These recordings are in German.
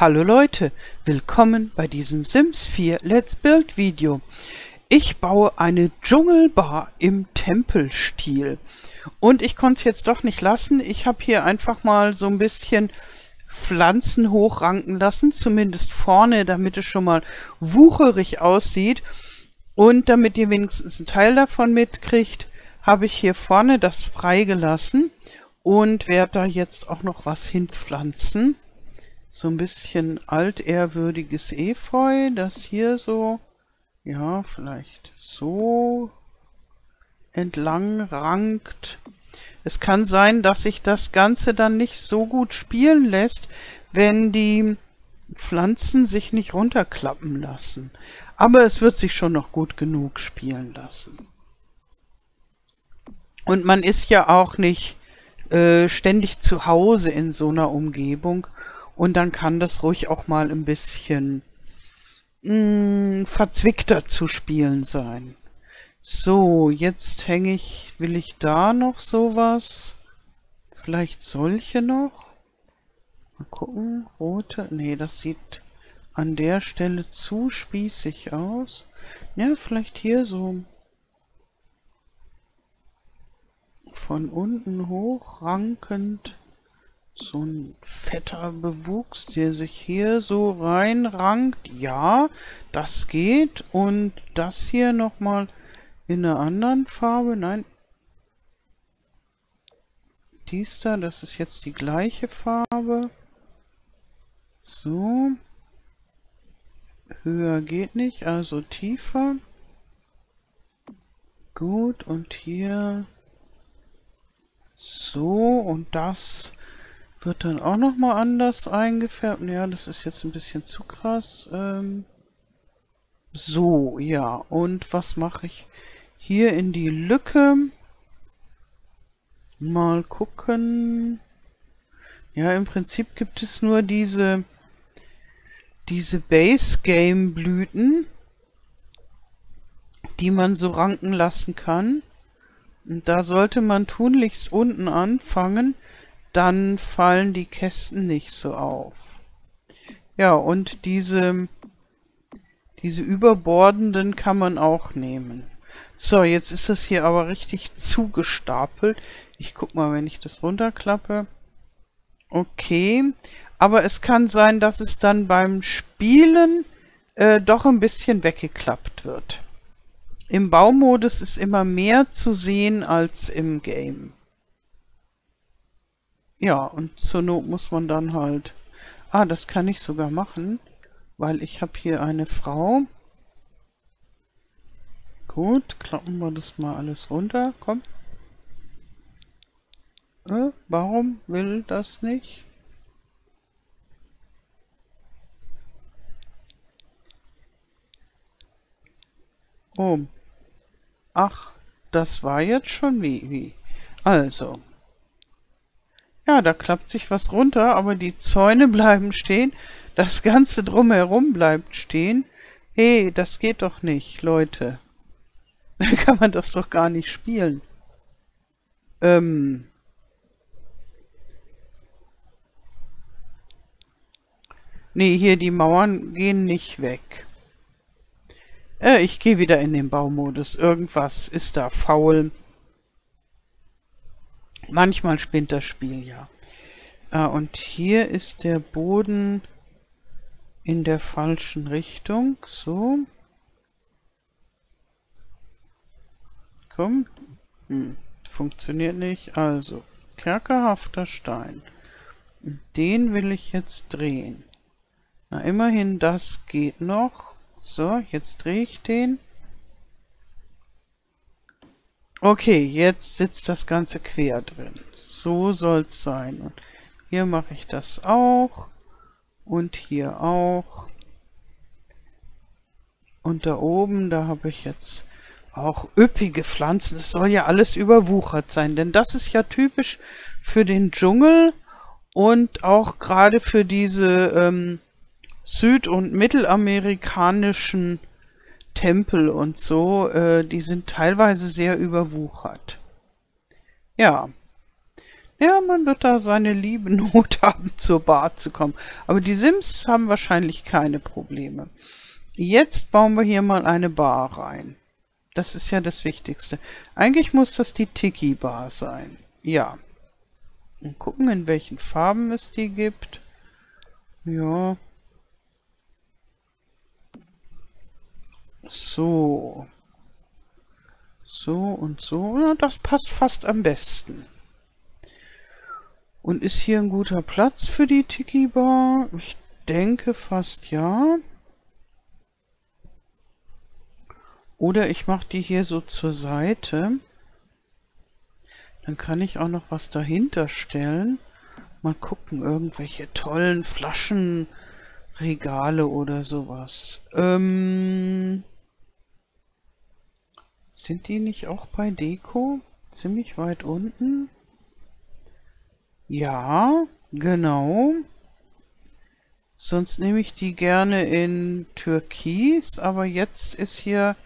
Hallo Leute, willkommen bei diesem Sims 4 Let's Build Video. Ich baue eine Dschungelbar im Tempelstil und ich konnte es jetzt doch nicht lassen. Ich habe hier einfach mal so ein bisschen Pflanzen hochranken lassen, zumindest vorne, damit es schon mal wucherig aussieht und damit ihr wenigstens einen Teil davon mitkriegt, habe ich hier vorne das freigelassen und werde da jetzt auch noch was hinpflanzen. So ein bisschen altehrwürdiges Efeu, das hier so, ja, vielleicht so entlang rankt. Es kann sein, dass sich das Ganze dann nicht so gut spielen lässt, wenn die Pflanzen sich nicht runterklappen lassen. Aber es wird sich schon noch gut genug spielen lassen. Und man ist ja auch nicht ständig zu Hause in so einer Umgebung. Und dann kann das ruhig auch mal ein bisschen verzwickter zu spielen sein. So, jetzt will ich da noch sowas? Vielleicht solche noch? Mal gucken, rote. Nee, das sieht an der Stelle zu spießig aus. Ja, vielleicht hier so von unten hoch rankend. So ein fetter Bewuchs, der sich hier so reinrankt. Ja, das geht. Und das hier nochmal in einer anderen Farbe. Nein. Dies da, das ist jetzt die gleiche Farbe. So. Höher geht nicht, also tiefer. Gut, und hier. So, und das wird dann auch nochmal anders eingefärbt. Ja, das ist jetzt ein bisschen zu krass. So, ja. Und was mache ich hier in die Lücke? Mal gucken. Ja, im Prinzip gibt es nur diese Base-Game-Blüten, die man so ranken lassen kann. Und da sollte man tunlichst unten anfangen. Dann fallen die Kästen nicht so auf. Ja, und diese überbordenden kann man auch nehmen. So, jetzt ist das hier aber richtig zugestapelt. Ich guck mal, wenn ich das runterklappe. Okay, aber es kann sein, dass es dann beim Spielen doch ein bisschen weggeklappt wird. Im Baumodus ist immer mehr zu sehen als im Game. Ja, und zur Not muss man dann halt... Ah, das kann ich sogar machen, weil ich habe hier eine Frau. Gut, klappen wir das mal alles runter. Komm. Warum will das nicht? Oh. Ach, das war jetzt schon wie. Also... Ja, da klappt sich was runter, aber die Zäune bleiben stehen. Das Ganze drumherum bleibt stehen. Hey, das geht doch nicht, Leute. Da kann man das doch gar nicht spielen. Nee, hier die Mauern gehen nicht weg. Ich gehe wieder in den Baumodus. Irgendwas ist da faul. Manchmal spinnt das Spiel, ja. Und hier ist der Boden in der falschen Richtung. So. Komm. Funktioniert nicht. Also, kerkerhafter Stein. Den will ich jetzt drehen. Na, immerhin, das geht noch. So, jetzt drehe ich den. Okay, jetzt sitzt das Ganze quer drin. So soll's sein. Und hier mache ich das auch. Und hier auch. Und da oben, da habe ich jetzt auch üppige Pflanzen. Es soll ja alles überwuchert sein, denn das ist ja typisch für den Dschungel und auch gerade für diese süd- und mittelamerikanischen Tempel und so, die sind teilweise sehr überwuchert. Ja, Ja, man wird da seine liebe Not haben, zur Bar zu kommen. Aber die Sims haben wahrscheinlich keine Probleme. Jetzt bauen wir hier mal eine Bar rein. Das ist ja das Wichtigste. Eigentlich muss das die Tiki-Bar sein. Ja. Und gucken, in welchen Farben es die gibt. Ja. So. So und so. Ja, das passt fast am besten. Und ist hier ein guter Platz für die Tiki-Bar? Ich denke fast ja. Oder ich mache die hier so zur Seite. Dann kann ich auch noch was dahinter stellen. Mal gucken, irgendwelche tollen Flaschenregale oder sowas. Sind die nicht auch bei Deko? Ziemlich weit unten. Ja, genau. Sonst nehme ich die gerne in Türkis, aber jetzt ist hier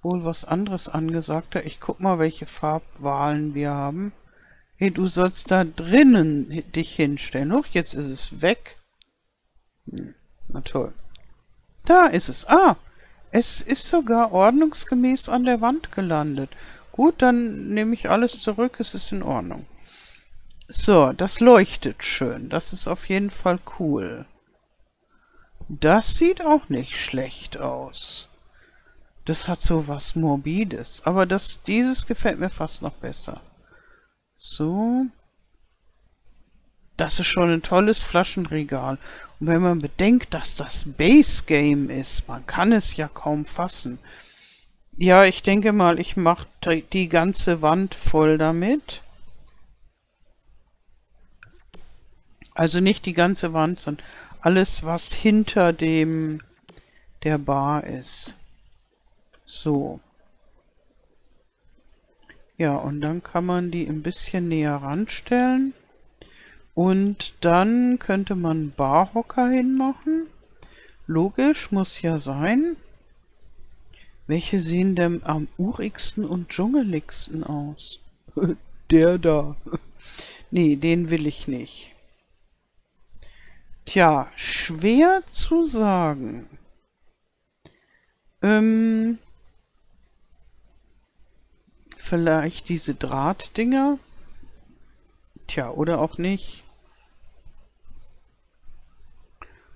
wohl was anderes angesagter. Ich guck mal, welche Farbwahlen wir haben. Hey, du sollst da drinnen dich hinstellen. Huch, jetzt ist es weg. Na toll. Da ist es. Ah, es ist sogar ordnungsgemäß an der Wand gelandet. Gut, dann nehme ich alles zurück. Es ist in Ordnung. So, das leuchtet schön. Das ist auf jeden Fall cool. Das sieht auch nicht schlecht aus. Das hat so was Morbides. Aber dieses gefällt mir fast noch besser. So. Das ist schon ein tolles Flaschenregal. Und wenn man bedenkt, dass das Base Game ist, man kann es ja kaum fassen. Ja, ich denke mal, ich mache die ganze Wand voll damit. Also nicht die ganze Wand, sondern alles, was hinter der Bar ist. So. Ja, und dann kann man die ein bisschen näher ranstellen. Und dann könnte man Barhocker hinmachen. Logisch, muss ja sein. Welche sehen denn am urigsten und dschungeligsten aus? Der da. Nee, den will ich nicht. Tja, schwer zu sagen. Vielleicht diese Drahtdinger? Tja, oder auch nicht.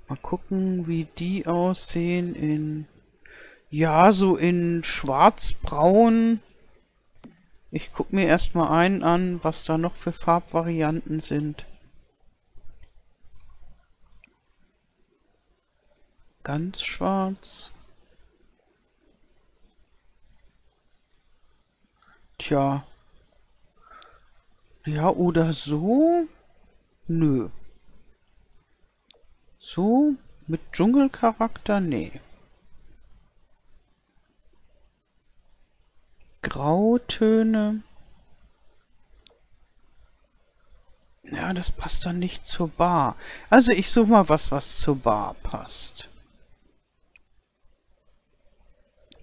Mal gucken, wie die aussehen in... Ja, so in schwarz-braun. Ich gucke mir erstmal einen an, was da noch für Farbvarianten sind. Ganz schwarz. Tja. Ja, oder so? Nö. So? Mit Dschungelcharakter? Nee. Grautöne. Ja, das passt dann nicht zur Bar. Also ich suche mal was zur Bar passt.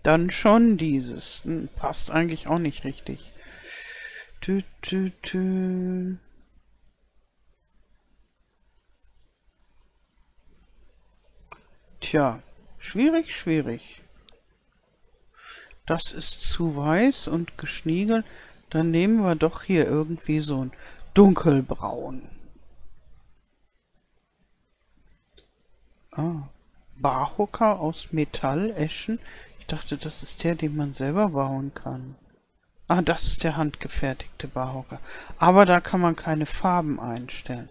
Dann schon dieses. Passt eigentlich auch nicht richtig. Tü, tü, tü. Tja, schwierig, schwierig. Das ist zu weiß und geschniegelt. Dann nehmen wir doch hier irgendwie so ein dunkelbraun. Ah, Barhocker aus Metalleschen. Ich dachte, das ist der, den man selber bauen kann. Ah, das ist der handgefertigte Barhocker. Aber da kann man keine Farben einstellen.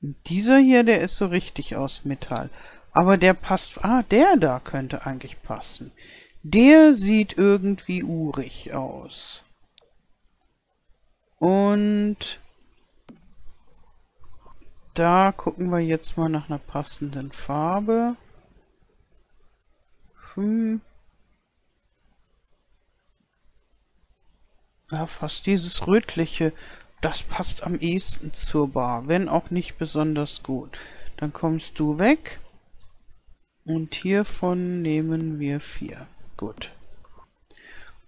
Und dieser hier, der ist so richtig aus Metall. Aber der passt... Ah, der da könnte eigentlich passen. Der sieht irgendwie urig aus. Und... Da gucken wir jetzt mal nach einer passenden Farbe. Ja, fast dieses Rötliche, das passt am ehesten zur Bar, wenn auch nicht besonders gut. Dann kommst du weg und hiervon nehmen wir 4. Gut.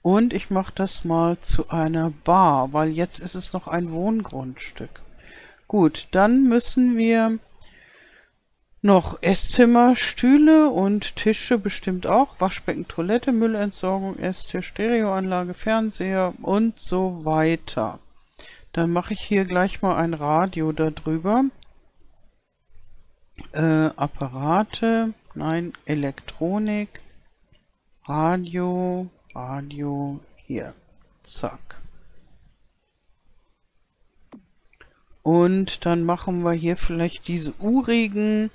Und ich mache das mal zu einer Bar, weil jetzt ist es noch ein Wohngrundstück. Gut, dann müssen wir noch Esszimmer, Stühle und Tische bestimmt auch, Waschbecken, Toilette, Müllentsorgung, Esstisch, Stereoanlage, Fernseher und so weiter. Dann mache ich hier gleich mal ein Radio darüber. Apparate, nein, Elektronik, Radio, hier, zack. Und dann machen wir hier vielleicht diese urigen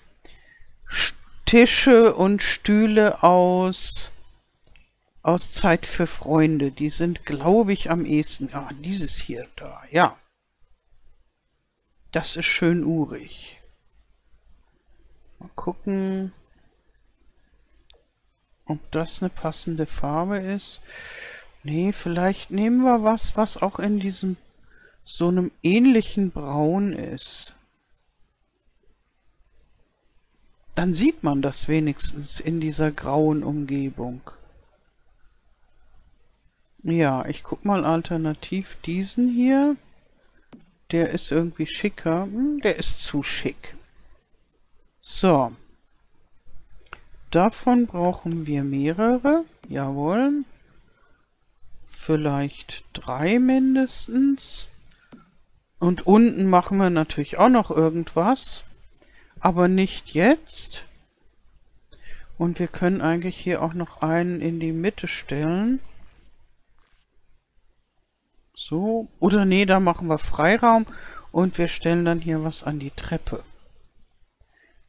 Tische und Stühle aus Zeit für Freunde. Die sind, glaube ich, am ehesten. Ah, dieses hier da, ja. Das ist schön urig. Mal gucken, ob das eine passende Farbe ist. Nee, vielleicht nehmen wir was, was auch in diesem so einem ähnlichen Braun ist. Dann sieht man das wenigstens in dieser grauen Umgebung. Ja, ich guck mal alternativ diesen hier. Der ist irgendwie schicker. Der ist zu schick. So. Davon brauchen wir mehrere. Jawohl. Vielleicht 3 mindestens. Und unten machen wir natürlich auch noch irgendwas, aber nicht jetzt. Und wir können eigentlich hier auch noch einen in die Mitte stellen. So, oder nee, da machen wir Freiraum und wir stellen dann hier was an die Treppe.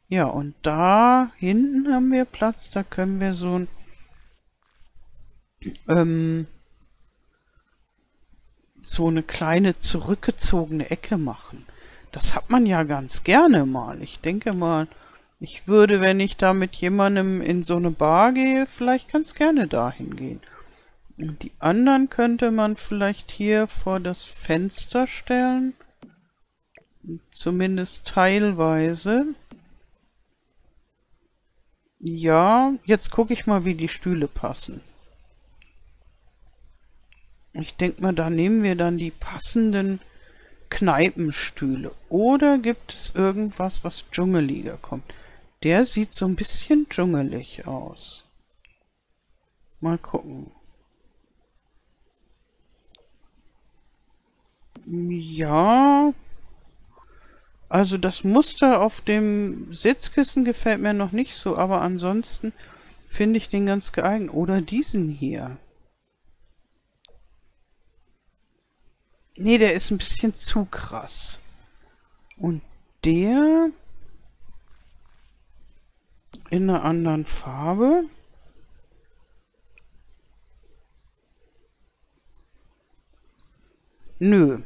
Ja, und da hinten haben wir Platz, da können wir so ein so eine kleine zurückgezogene Ecke machen. Das hat man ja ganz gerne mal. Ich denke mal, ich würde, wenn ich da mit jemandem in so eine Bar gehe, vielleicht ganz gerne dahin gehen. Und die anderen könnte man vielleicht hier vor das Fenster stellen. Zumindest teilweise. Ja, jetzt gucke ich mal, wie die Stühle passen. Ich denke mal, da nehmen wir dann die passenden Kneipenstühle. Oder gibt es irgendwas, was dschungeliger kommt? Der sieht so ein bisschen dschungelig aus. Mal gucken. Ja. Also das Muster auf dem Sitzkissen gefällt mir noch nicht so, aber ansonsten finde ich den ganz geeignet. Oder diesen hier. Nee, der ist ein bisschen zu krass. Und der in einer anderen Farbe. Nö.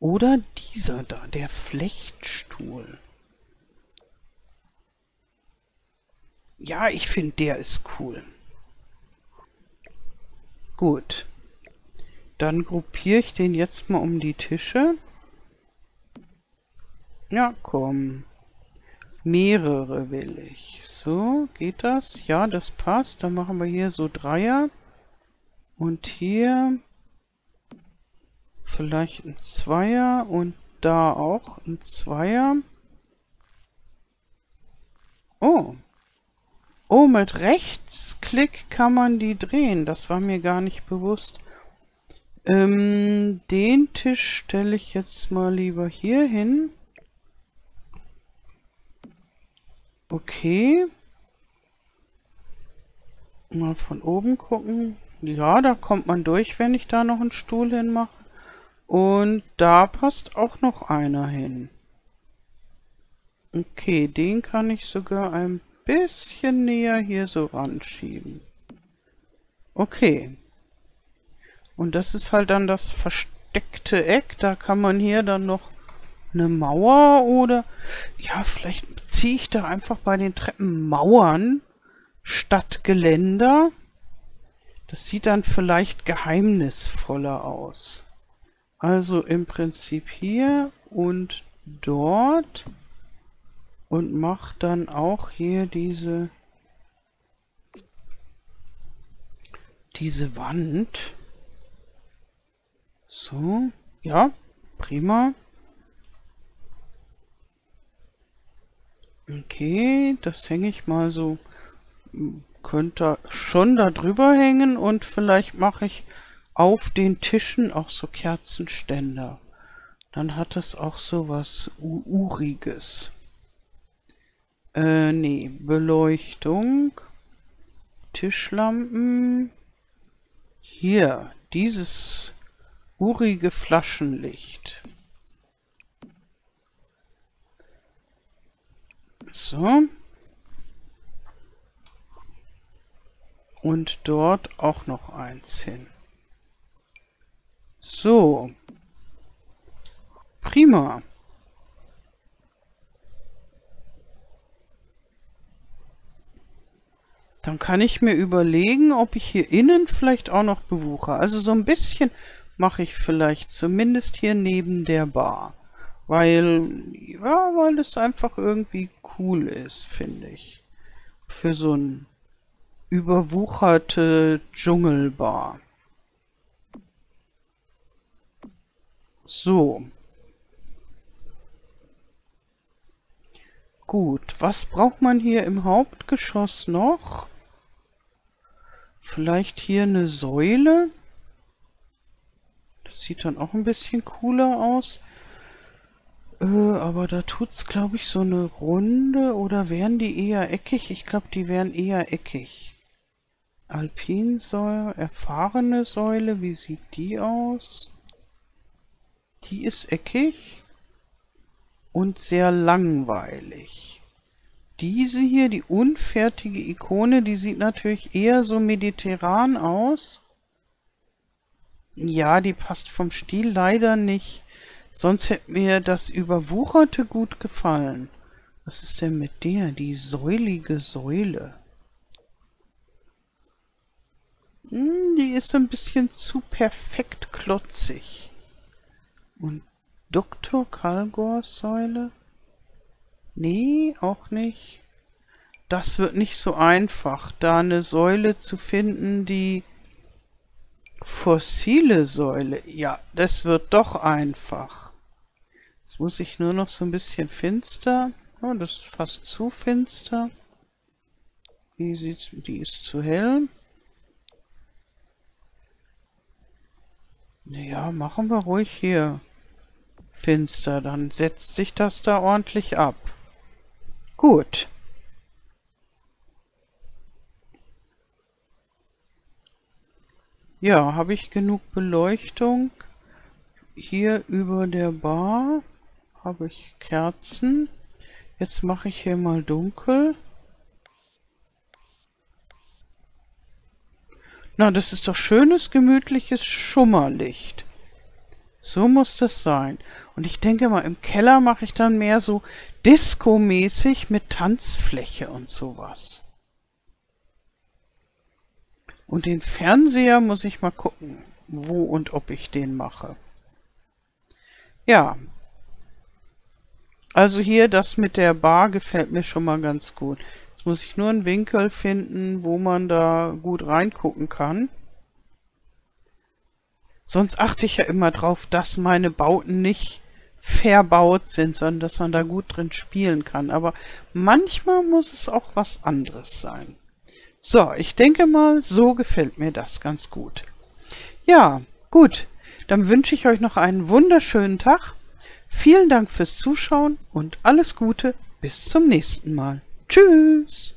Oder dieser da, der Flechtstuhl. Ja, ich finde, der ist cool. Gut, dann gruppiere ich den jetzt mal um die Tische. Ja, komm. Mehrere will ich. So, geht das? Ja, das passt. Dann machen wir hier so 3er. Und hier vielleicht ein 2er. Und da auch ein 2er. Oh. Oh, mit Rechtsklick kann man die drehen. Das war mir gar nicht bewusst. Den Tisch stelle ich jetzt mal lieber hier hin. Okay. Mal von oben gucken. Ja, da kommt man durch, wenn ich da noch einen Stuhl hinmache. Und da passt auch noch einer hin. Okay, den kann ich sogar ein bisschen näher hier so ranschieben. Okay. Und das ist halt dann das versteckte Eck. Da kann man hier dann noch eine Mauer oder... Ja, vielleicht ziehe ich da einfach bei den Treppen Mauern statt Geländer. Das sieht dann vielleicht geheimnisvoller aus. Also im Prinzip hier und dort... Und mach dann auch hier diese Wand. So, ja, prima. Okay, das hänge ich mal so. Könnte schon da drüber hängen und vielleicht mache ich auf den Tischen auch so Kerzenständer. Dann hat es auch so was Uriges. Nee, Beleuchtung, Tischlampen. Hier, dieses urige Flaschenlicht. So. Und dort auch noch eins hin. So. Prima. Dann kann ich mir überlegen, ob ich hier innen vielleicht auch noch bewuche. Also so ein bisschen mache ich vielleicht, zumindest hier neben der Bar. Weil es einfach irgendwie cool ist, finde ich. Für so ein überwucherte Dschungelbar. So. Gut, was braucht man hier im Hauptgeschoss noch? Vielleicht hier eine Säule. Das sieht dann auch ein bisschen cooler aus. Aber da tut's, glaube ich, so eine runde, oder wären die eher eckig? Ich glaube, die wären eher eckig. Alpinsäule, erfahrene Säule, wie sieht die aus? Die ist eckig. Und sehr langweilig. Diese hier, die unfertige Ikone, die sieht natürlich eher so mediterran aus. Ja, die passt vom Stil leider nicht. Sonst hätte mir das Überwucherte gut gefallen. Was ist denn mit der? Die säulige Säule. Die ist ein bisschen zu perfekt klotzig. Und Dr. Kalgors Säule? Nee, auch nicht. Das wird nicht so einfach, da eine Säule zu finden, die fossile Säule. Ja, das wird doch einfach. Jetzt muss ich nur noch so ein bisschen finster. Oh, das ist fast zu finster. Wie sieht's? Die ist zu hell. Naja, machen wir ruhig hier finster, dann setzt sich das da ordentlich ab. Gut. Ja, habe ich genug Beleuchtung? Hier über der Bar habe ich Kerzen. Jetzt mache ich hier mal dunkel. Na, das ist doch schönes, gemütliches Schummerlicht. So muss das sein. Und ich denke mal, im Keller mache ich dann mehr so Disco-mäßig mit Tanzfläche und sowas. Und den Fernseher muss ich mal gucken, wo und ob ich den mache. Ja. Also hier, das mit der Bar gefällt mir schon mal ganz gut. Jetzt muss ich nur einen Winkel finden, wo man da gut reingucken kann. Sonst achte ich ja immer drauf, dass meine Bauten nicht verbaut sind, sondern dass man da gut drin spielen kann. Aber manchmal muss es auch was anderes sein. So, ich denke mal, so gefällt mir das ganz gut. Ja, gut, dann wünsche ich euch noch einen wunderschönen Tag. Vielen Dank fürs Zuschauen und alles Gute. Bis zum nächsten Mal. Tschüss!